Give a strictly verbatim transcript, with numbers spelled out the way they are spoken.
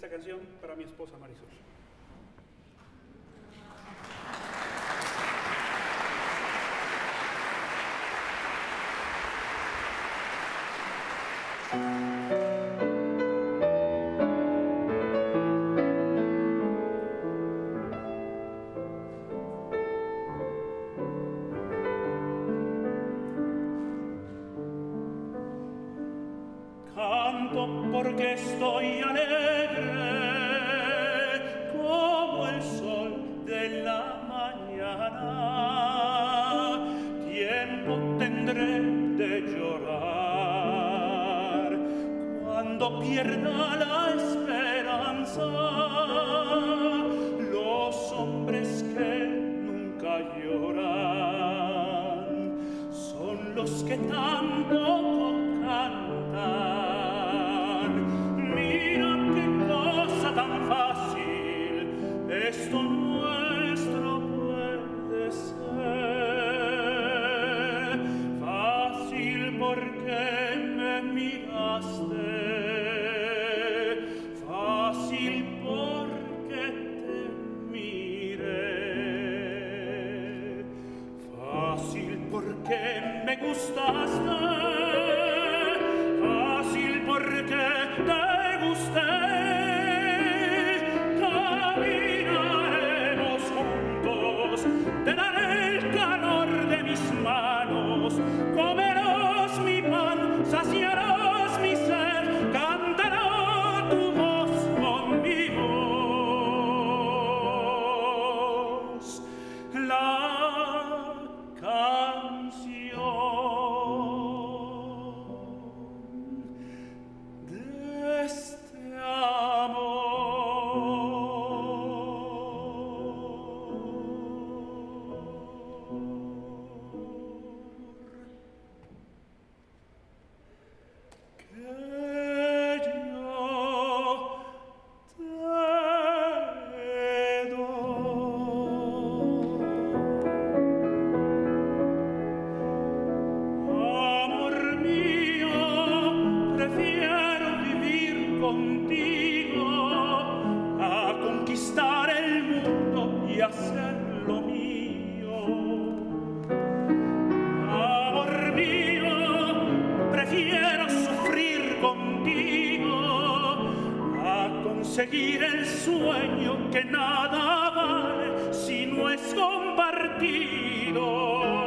esta canción para mi esposa Marisol. Porque estoy alegre como el sol de la mañana. Tiempo tendré de llorar cuando pierda la esperanza. Los hombres que nunca lloran son los que tampoco cantan. Esto nuestro puede ser fácil porque me miraste, fácil porque te miré, fácil porque me gustaste, fácil porque te gusté. Te daré el calor de mis manos, comerás mi pan, saciarás mi sed, cantará tu voz con mi voz. La canción de este amor. Seguir el sueño que nada vale si no es compartido.